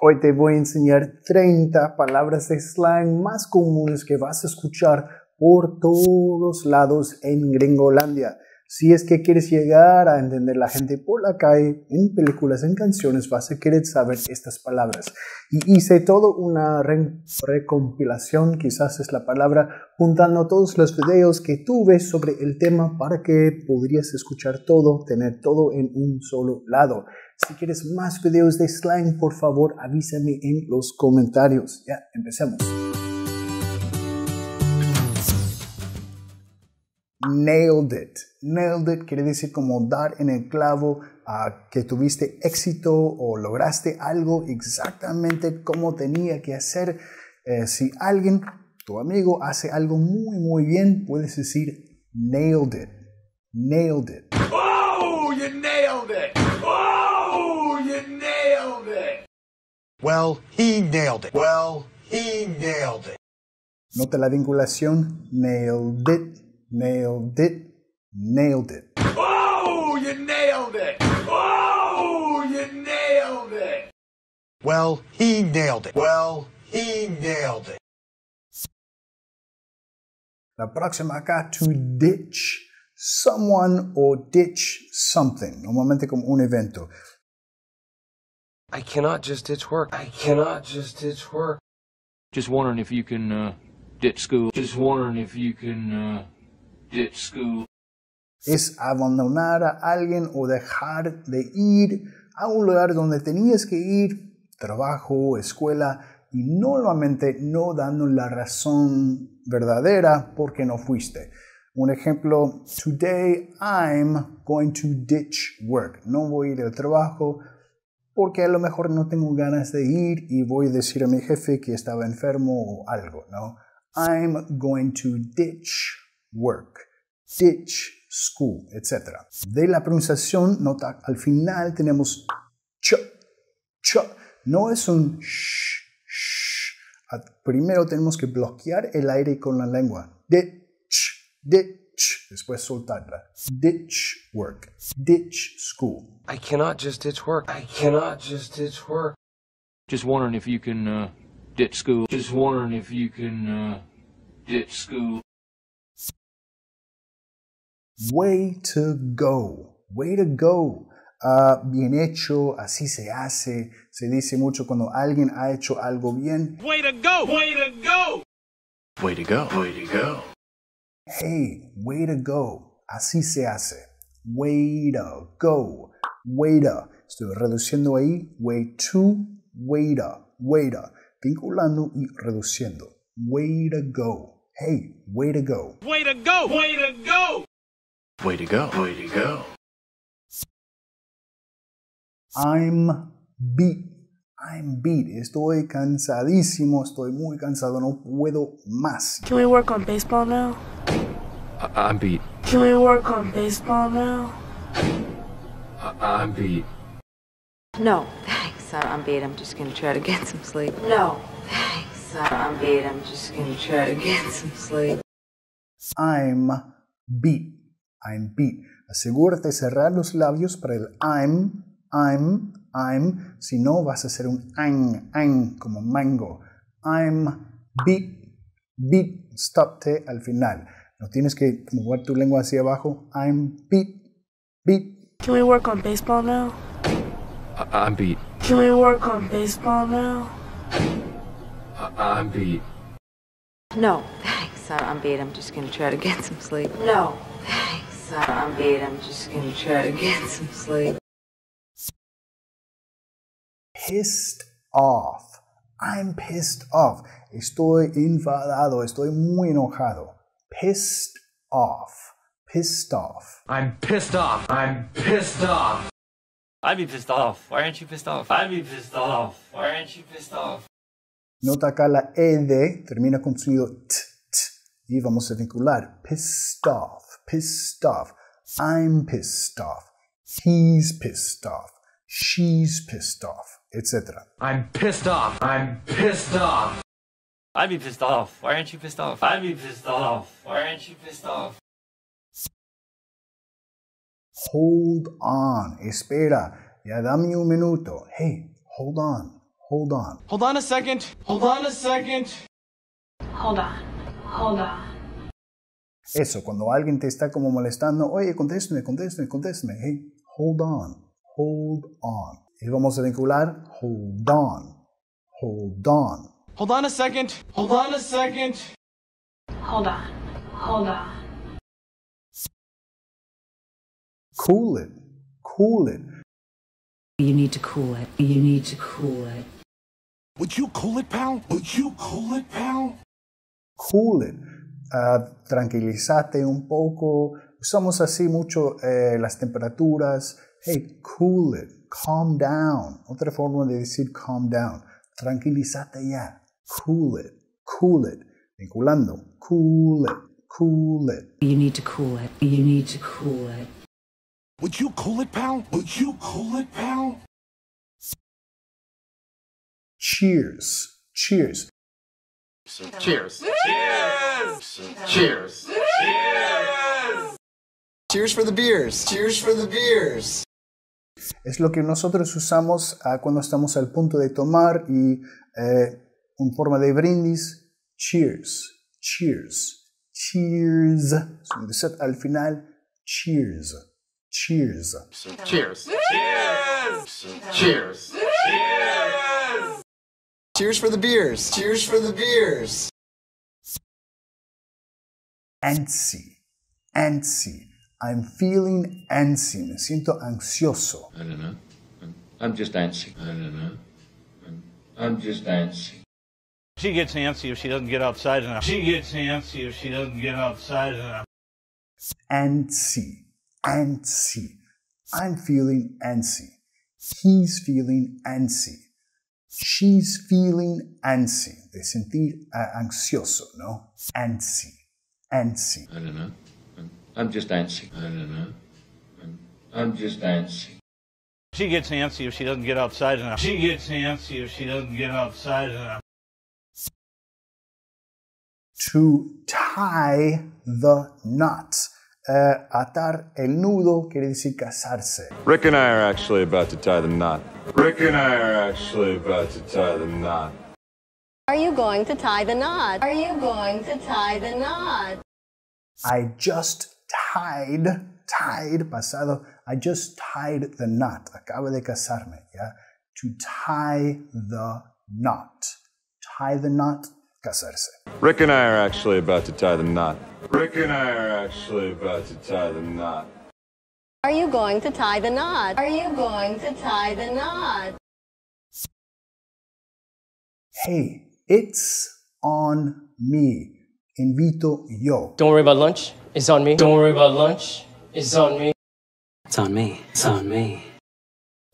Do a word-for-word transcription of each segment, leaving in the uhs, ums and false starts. Hoy te voy a enseñar treinta palabras de slang más comunes que vas a escuchar por todos lados en Gringolandia. Si es que quieres llegar a entender la gente por la calle, en películas, en canciones, vas a querer saber estas palabras. Y hice toda una re recompilación, quizás es la palabra, juntando todos los videos que tuve sobre el tema para que podrías escuchar todo, tener todo en un solo lado. Si quieres más videos de slang, por favor avísame en los comentarios. Ya, empecemos. Nailed it. Nailed it quiere decir como dar en el clavo, uh, que tuviste éxito o lograste algo exactamente como tenía que hacer. Eh, si alguien, tu amigo, hace algo muy muy bien, puedes decir nailed it. Nailed it. Oh, you nailed it. Oh, you nailed it. Well, he nailed it. Well, he nailed it. Nota la vinculación nailed it. Nailed it, nailed it. Oh, you nailed it. Oh, you nailed it. Well, he nailed it. Well, he nailed it. La próxima acá, to ditch someone or ditch something. Normalmente como un evento. I cannot just ditch work. I cannot just ditch work. Just wondering if you can uh, ditch school. Just wondering if you can... Uh... Es abandonar a alguien o dejar de ir a un lugar donde tenías que ir, trabajo, escuela, y normalmente no dando la razón verdadera por qué no fuiste. Un ejemplo, today I'm going to ditch work. No voy a ir al trabajo porque a lo mejor no tengo ganas de ir y voy a decir a mi jefe que estaba enfermo o algo, ¿no? I'm going to ditch work, ditch, school, etcétera. De la pronunciación, nota al final tenemos ch, ch. No es un sh, sh. Primero tenemos que bloquear el aire con la lengua. Ditch, ditch. Después soltarla. Ditch work, ditch school. I cannot just ditch work. I cannot just ditch work. Just wondering if you can uh, ditch school. Just wondering if you can uh, ditch school. Way to go, way to go, uh, bien hecho, así se hace, se dice mucho cuando alguien ha hecho algo bien. Way to go, way to go, way to go, way to go. Hey, way to go, así se hace, way to go, way to, estoy reduciendo ahí, way to, way to, way to, vinculando y reduciendo, way to go, hey, way to go, way to go, way to go. Way to go, way to go. I'm beat, I'm beat. Estoy cansadísimo, estoy muy cansado, no puedo más. Can we work on baseball now? I I'm beat. Can we work on baseball now? I I'm beat. No, thanks, I'm beat. I'm just gonna try to get some sleep. No, thanks, I'm beat. I'm just gonna try to get some sleep. I'm beat. I'm beat. Asegúrate de cerrar los labios para el I'm, I'm, I'm. Si no, vas a hacer un ang, ang, como mango. I'm beat, beat. Stopte al final. No tienes que mover tu lengua hacia abajo. I'm beat, beat. Can we work on baseball now? I I'm beat. Can we work on baseball now? I I'm beat. No, thanks. I'm beat. I'm just gonna try to get some sleep. No. I'm beat. I'm just gonna try to get some sleep. Pissed off. I'm pissed off. Estoy enfadado. Estoy muy enojado. Pissed off. Pissed off. I'm pissed off. I'm pissed off. I'd be pissed off. Why aren't you pissed off? I'd be pissed off. Why aren't you pissed off? Nota acá la ed termina con sonido t, t y vamos a vincular. Pissed off. Pissed off. I'm pissed off. He's pissed off. She's pissed off, etcétera. I'm pissed off. I'm pissed off. I'd be pissed off. Why aren't you pissed off? I'd be pissed off. Why aren't you pissed off? Hold on. Espera. Ya dame un minuto. Hey, hold on. Hold on. Hold on a second. Hold on a second. Hold on. Hold on. Eso, cuando alguien te está como molestando, oye, contéstame, contéstame, contéstame. Hey, hold on. Hold on. Y vamos a vincular hold on. Hold on. Hold on a second. Hold on a second. Hold on. Hold on. Cool it. Cool it. You need to cool it. You need to cool it. Would you cool it, pal? Would you cool it, pal? Cool it. Uh, tranquilízate un poco. Usamos así mucho eh, las temperaturas. Hey, cool it. Calm down. Otra forma de decir calm down. Tranquilízate ya. Cool it. Cool it. Vinculando. Cool it. Cool it. You need to cool it. You need to cool it. Would you cool it, pal? Would you cool it, pal? Cheers. Cheers. Cheers. Cheers. Cheers. Cheers. Cheers. Cheers for the beers. Cheers for the beers. Es lo que nosotros usamos uh, cuando estamos al punto de tomar y eh, en forma de brindis. Cheers. Cheers. Cheers. So, al final. Cheers. Cheers. Cheers. Cheers. Cheers. Cheers. Cheers for the beers. Cheers for the beers. Antsy. Antsy. I'm feeling antsy. Me siento ansioso. I don't know. I'm just antsy. I don't know. I'm just antsy. She gets antsy if she doesn't get outside enough. She gets antsy if she doesn't get outside enough. Antsy. Antsy. I'm feeling antsy. He's feeling antsy. She's feeling antsy. De sentir uh, ansioso, ¿no? Antsy. Antsy. I don't know. I'm just antsy. I don't know. I'm just antsy. She gets antsy if she doesn't get outside enough. She gets antsy if she doesn't get outside enough. To tie the knot. Uh, atar el nudo quiere decir casarse. Rick and I are actually about to tie the knot. Rick and I are actually about to tie the knot. Are you going to tie the knot? Are you going to tie the knot? I just tied, tied, pasado. I just tied the knot. Acabo de casarme, ¿ya? To tie the knot. Tie the knot. Casarse. Rick and I are actually about to tie the knot. Rick and I are actually about to tie the knot. Are you going to tie the knot? Are you going to tie the knot? Hey, it's on me. Invito yo. Don't worry about lunch. It's on me. Don't worry about lunch. It's on me. It's on me. It's on me.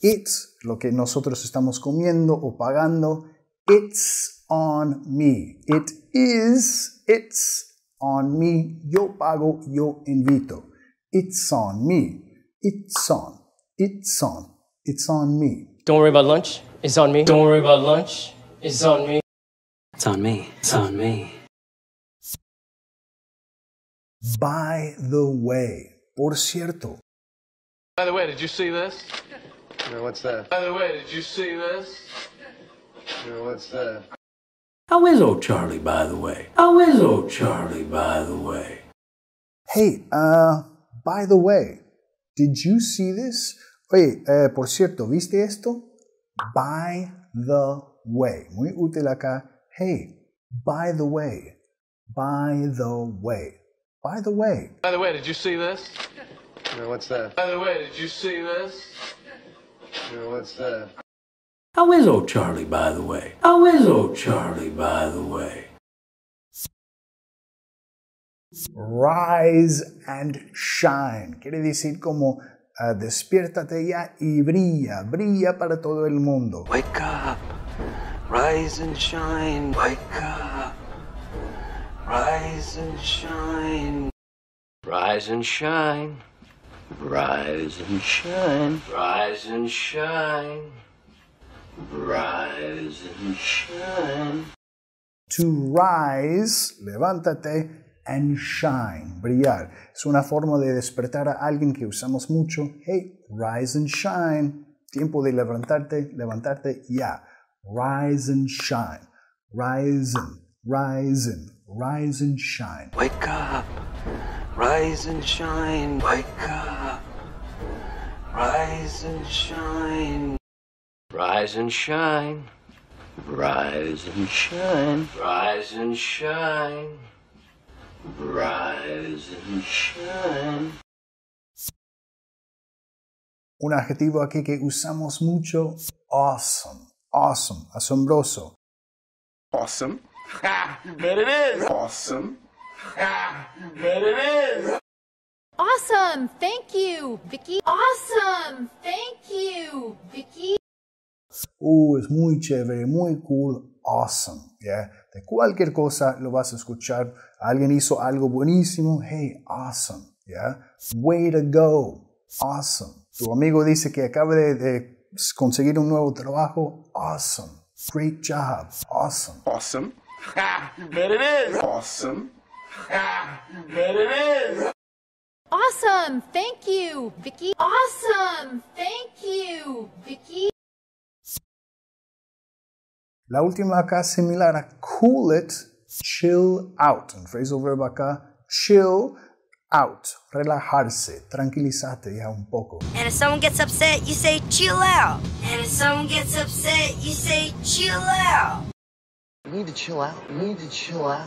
It's lo que nosotros estamos comiendo o pagando. It's on me. It is. It's on me. Yo pago, yo invito. It's on me. It's on. It's on. It's on me. Don't worry about lunch. It's on me. Don't worry about lunch. It's on me. It's on me. It's on me. By the way. Por cierto. By the way, did you see this? No, what's that? By the way, did you see this? No, what's that? How is old Charlie, by the way? How is old Charlie, by the way? Hey, uh, by the way, did you see this? Oye, eh, por cierto, ¿viste esto? By the way. Muy útil acá. Hey, by the way. By the way. By the way. By the way, did you see this? No, what's that? By the way, did you see this? No, what's that? How is old Charlie, by the way? How is old Charlie, by the way? Rise and shine. Quiere decir como uh, despiértate ya y brilla. Brilla para todo el mundo. Wake up. Rise and shine. Wake up. Rise and shine. Rise and shine. Rise and shine. Rise and shine. Rise and shine. To rise, levántate, and shine, brillar. Es una forma de despertar a alguien que usamos mucho. Hey, rise and shine. Tiempo de levantarte, levantarte ya. Yeah. Rise and shine. Rise and, rise and, rise and shine. Wake up. Rise and shine. Wake up. Rise and shine. Rise and shine. Rise and shine. Rise and shine. Rise and shine. Un adjetivo aquí que usamos mucho. Awesome. Awesome. Asombroso. Awesome. Ha! There it is. Awesome. Ha! There it is. Awesome. Thank you, Vicky. Awesome. Thank you, Vicky. Uh, es muy chévere, muy cool, awesome, yeah. De cualquier cosa lo vas a escuchar. Alguien hizo algo buenísimo, hey, awesome, yeah. Way to go, awesome. Tu amigo dice que acaba de, de conseguir un nuevo trabajo, awesome. Great job, awesome. Awesome, ha, you bet it is. Awesome, ha, you bet it is. Awesome, thank you, Vicky. Awesome, thank you, Vicky. La última acá es similar a cool it, chill out. En phrasal verb acá, chill out. Relajarse, tranquilízate ya un poco. And if someone gets upset, you say chill out. And if someone gets upset, you say chill out. You need to chill out. You need to chill out.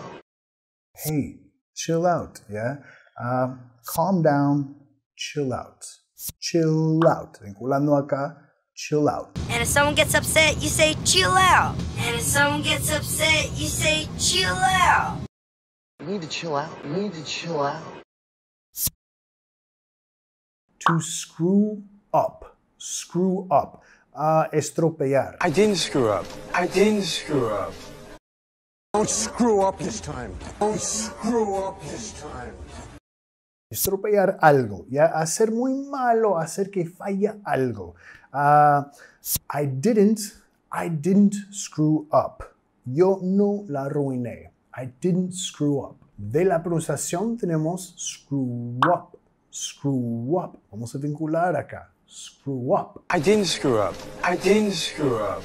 Hey, chill out, yeah? Uh, calm down, chill out. Chill out. Vinculando acá. Chill out. And if someone gets upset, you say chill out. And if someone gets upset, you say chill out. You need to chill out. You need to chill out. To screw up. Screw up. Uh, estropear. I didn't screw up. I didn't screw up. Don't screw up this time. Don't screw up this time. Estropear algo, ¿ya? Hacer muy malo, hacer que falla algo. Uh, I didn't, I didn't screw up. Yo no la arruiné. I didn't screw up. De la pronunciación tenemos screw up, screw up. Vamos a vincular acá. Screw up. I didn't screw up. I didn't screw up.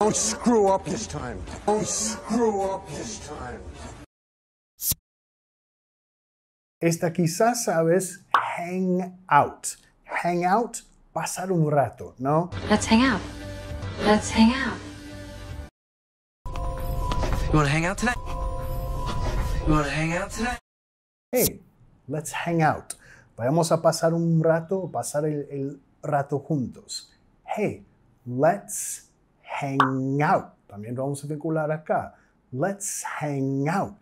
Don't screw up this time. Don't screw up this time. Esta quizás sabes, hang out. Hang out, pasar un rato, ¿no? Let's hang out. Let's hang out. You wanna hang out tonight? You wanna hang out tonight? Hey, let's hang out. Vayamos a pasar un rato, pasar el, el rato juntos. Hey, let's hang out. También lo vamos a vincular acá. Let's hang out.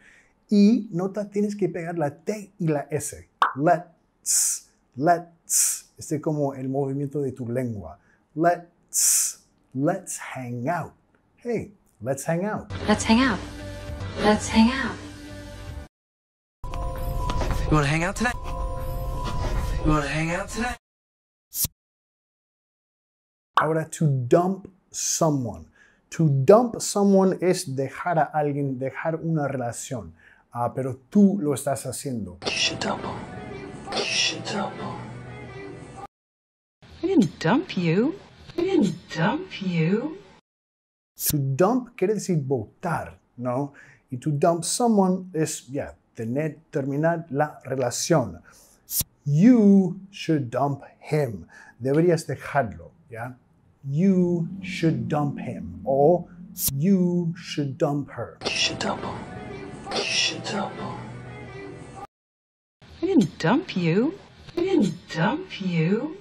Y nota, tienes que pegar la T y la S. Let's, let's. Este es como el movimiento de tu lengua. Let's, let's hang out. Hey, let's hang out. Let's hang out. Let's hang out. You wanna hang out tonight? You wanna hang out tonight? Ahora, to dump someone. To dump someone es dejar a alguien, dejar una relación. Ah, uh, pero tú lo estás haciendo. You should dump him. You should dump him. I didn't dump you. I didn't dump you. To dump quiere decir botar, ¿no? Y to dump someone es, yeah, tener, terminar la relación. You should dump him. Deberías dejarlo, ¿ya? You should dump him. O you should dump her. You should dump him. You should dump him. I didn't dump you. I didn't dump you.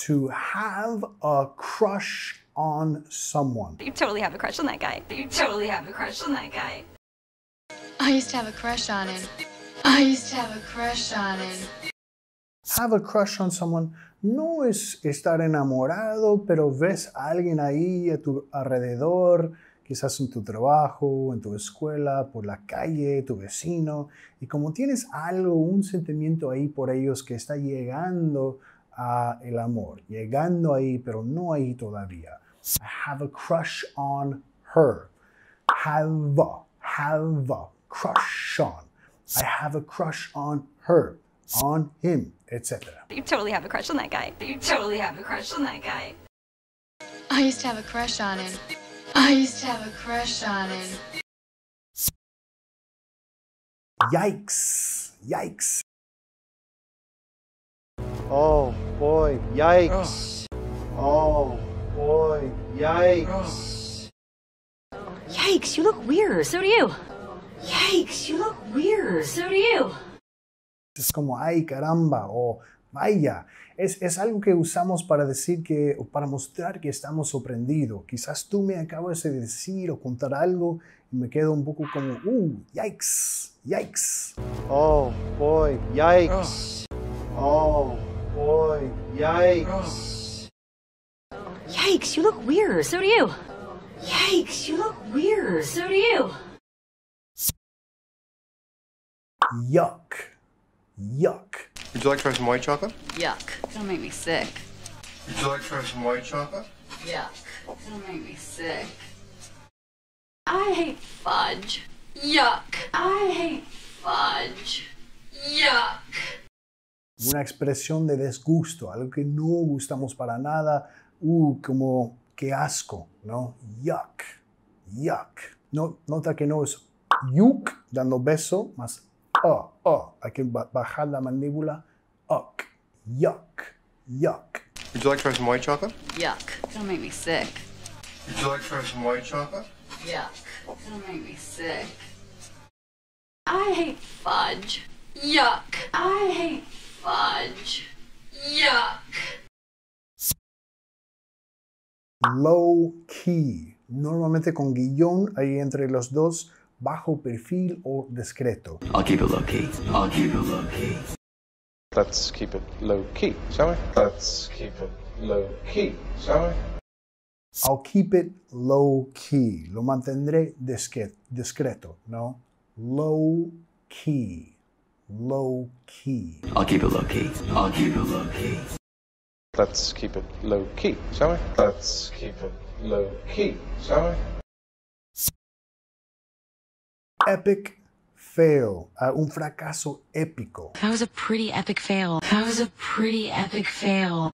To have a crush on someone. You totally have a crush on that guy. You totally have a crush on that guy. I used to have a crush on him. I used to have a crush on him. Have a crush on someone no es estar enamorado, pero ves a alguien ahí a tu alrededor. Quizás en tu trabajo, en tu escuela, por la calle, tu vecino. Y como tienes algo, un sentimiento ahí por ellos que está llegando al amor. Llegando ahí, pero no ahí todavía. I have a crush on her. Have a, have a crush on. I have a crush on her. on him, et cetera. You totally have a crush on that guy. You totally have a crush on that guy. I used to have a crush on him. I used to have a crush on him. Yikes. Yikes. Oh boy, yikes. Oh boy, yikes. Yikes, you look weird. So do you. Yikes, you look weird. So do you. Es como, ay, caramba, o vaya. Es, es algo que usamos para decir que, o para mostrar que estamos sorprendidos. Quizás tú me acabas de decir o contar algo y me quedo un poco como, uh, yikes, yikes. Oh boy, yikes. Oh boy, yikes. Yikes, you look weird. So do you. Yikes, you look weird. So do you. Yuck. Yuck. Would you like to try some white chocolate? Yuck. It'll make me sick. Would you like to try some white chocolate? Yuck. It'll make me sick. I hate fudge. Yuck. I hate fudge. Yuck. Una expresión de disgusto, algo que no gustamos para nada. Uh, como qué asco, ¿no? Yuck. Yuck. No, nota que no es yuk, dando beso, más oh, oh, hay que bajar la mandíbula. Uck, yuck, yuck. Would you like to try some white chocolate? Yuck, it'll make me sick. Would you like to try some white chocolate? Yuck, it'll make me sick. I hate fudge. Yuck, I hate fudge. Yuck. Low key. Normalmente con guión ahí entre los dos. Bajo perfil o discreto. I'll keep it low key. I'll keep it low key. Let's keep it low key, shall we? Let's keep it low key, shall we? I'll keep it low key. Lo mantendré discreto, ¿no? Low key. Low key. I'll keep it low key. I'll keep it low key. Let's keep it low key, shall we? Let's keep it low key, shall we? Epic fail, uh, un fracaso épico. That was a pretty epic fail. That was a pretty epic fail.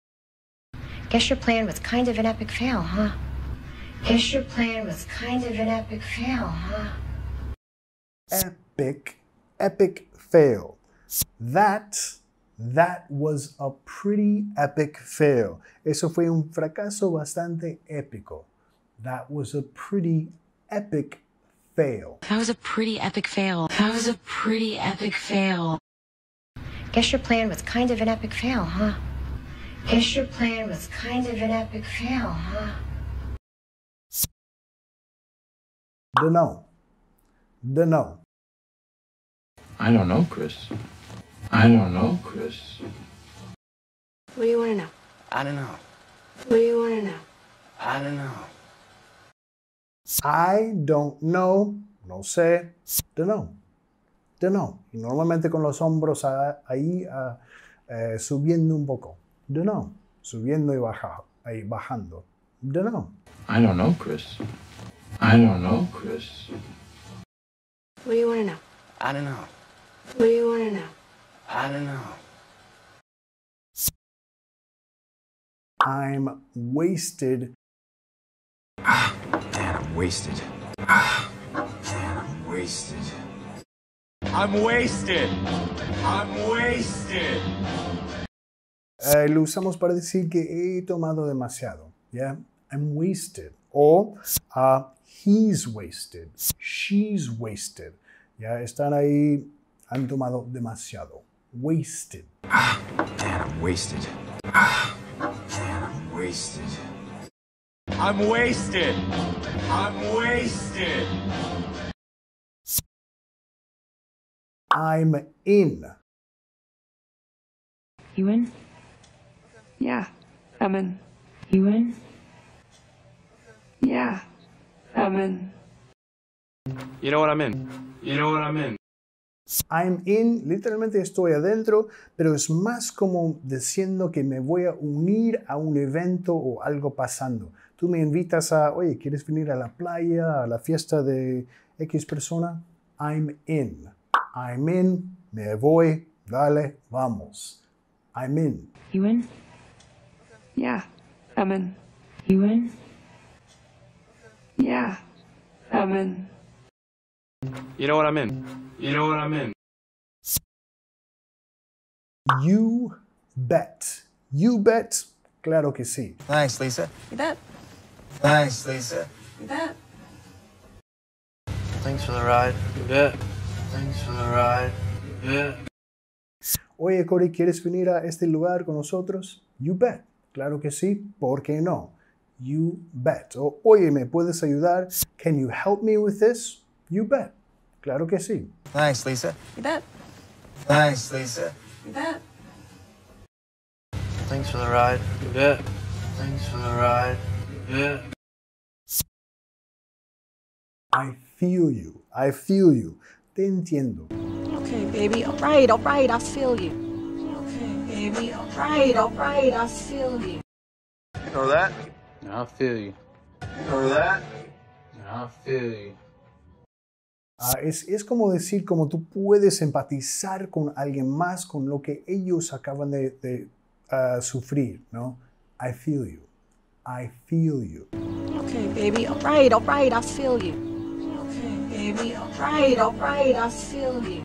Guess your plan was kind of an epic fail, huh? Guess your plan was kind of an epic fail, huh? Epic, epic fail. That, that was a pretty epic fail. Eso fue un fracaso bastante épico. That was a pretty epic fail. Fail. That was a pretty epic fail. That was a pretty epic fail. Guess your plan was kind of an epic fail, huh? Guess your plan was kind of an epic fail, huh? Don't know. Don't know. I don't know, Chris. I don't know, Chris. What do you want to know? I don't know. What do you want to know? I don't know. I don't know, no sé, don't know, don't know. Y normalmente con los hombros a, ahí a, eh, subiendo un poco, don't know, subiendo y baja, ahí bajando, don't know. I don't know, Chris. I don't know, Chris. What do you want to know? I don't know. What do you want to know? I don't know. I'm wasted. Wasted. Ah, damn, I'm wasted. I'm wasted. I'm wasted. Eh, lo usamos para decir que he tomado demasiado. Yeah, I'm wasted. O uh, he's wasted. She's wasted. Ya están ahí. Han tomado demasiado. Wasted. Ah, damn, I'm wasted. Ah, damn, I'm wasted. I'm wasted. I'm wasted. I'm in. You in? Yeah, I'm in. You in? Yeah, I'm in. You know what I'm in. You know what I'm in. I'm in, literalmente estoy adentro, pero es más como diciendo que me voy a unir a un evento o algo pasando. Tú me invitas a, oye, ¿quieres venir a la playa, a la fiesta de X persona? I'm in. I'm in, me voy, Dale, vamos. I'm in. You in? Yeah, I'm in. You in? Yeah, I'm in. You know what I'm in. You know what I'm in. You bet. You bet. Claro que sí. Thanks, Lisa. You bet. Thanks, Lisa. You bet. Thanks for the ride. You bet. Thanks for the ride. You bet. Oye, Corey, ¿quieres venir a este lugar con nosotros? You bet. Claro que sí. ¿Por qué no? You bet. O, oye, ¿me puedes ayudar? Can you help me with this? You bet. Claro que sí. Thanks, Lisa. You bet. Thanks, Lisa. You bet. Thanks for the ride. You bet. Thanks for the ride. You bet. I feel you. I feel you. Te entiendo. Okay, baby. All right, all right. I feel you. Okay, baby. All right, all right. I feel you. You know that? I feel you. You know that? I feel you. Uh, es, es como decir, como tú puedes empatizar con alguien más con lo que ellos acaban de, de uh, sufrir, ¿no? I feel you. I feel you. Okay, baby. All right, all right. I feel you. Okay, baby. All right, all right. I feel you.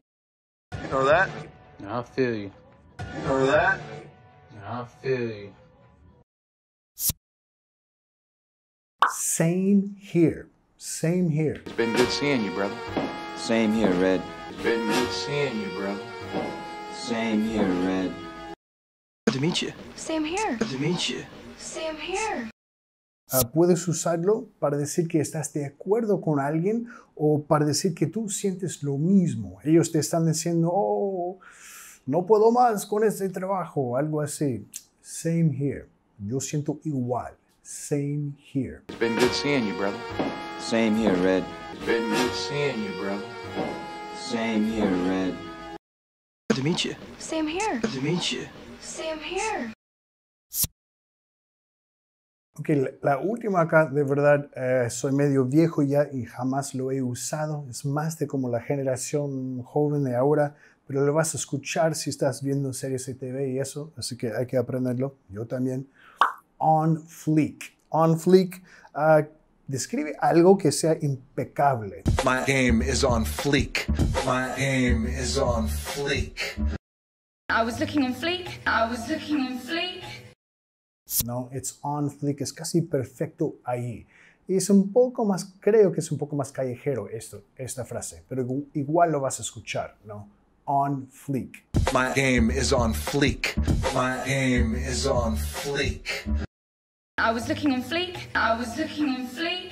You know that? I feel you. You know that? I feel you. Same here. Same here. It's been good seeing you, brother. Same here, Red. It's been good seeing you, brother. Same here, Red. Good to meet you. Same here. Good to meet you. Same here. Uh, puedes usarlo para decir que estás de acuerdo con alguien o para decir que tú sientes lo mismo. Ellos te están diciendo, oh, no puedo más con este trabajo o algo así. Same here. Yo siento igual. Same here. It's been good seeing you, brother. Same here, Red. It's been good seeing you, brother. Same here, Red. Good to meet you. Same here. Good to meet you. Same here. Ok, la, la última acá, de verdad, eh, soy medio viejo ya y jamás lo he usado. Es más de como la generación joven de ahora, pero lo vas a escuchar si estás viendo series de T V y eso, así que hay que aprenderlo. Yo también. On fleek. On fleek uh, describe algo que sea impecable. My game is on fleek. My game is on fleek. I was looking on fleek. I was looking on fleek. No, it's on fleek. Es casi perfecto ahí. Y es un poco más, creo que es un poco más callejero esto, esta frase, pero igual lo vas a escuchar, ¿no? On fleek. My game is on fleek. My game is on fleek. I was looking on fleek. I was looking on fleek.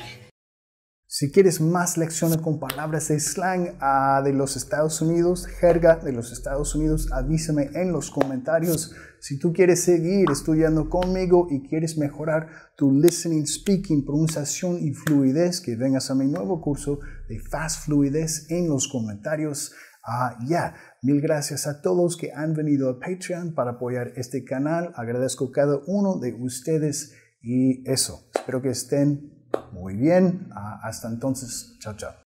Si quieres más lecciones con palabras de slang uh, de los Estados Unidos, jerga de los Estados Unidos, avísame en los comentarios. Si tú quieres seguir estudiando conmigo y quieres mejorar tu listening, speaking, pronunciación y fluidez, que vengas a mi nuevo curso de Fast Fluidez en los comentarios. Ah, ya. Yeah. Mil gracias a todos que han venido a Patreon para apoyar este canal. Agradezco a cada uno de ustedes. Y eso, espero que estén muy bien. Ah, hasta entonces, chao, chao.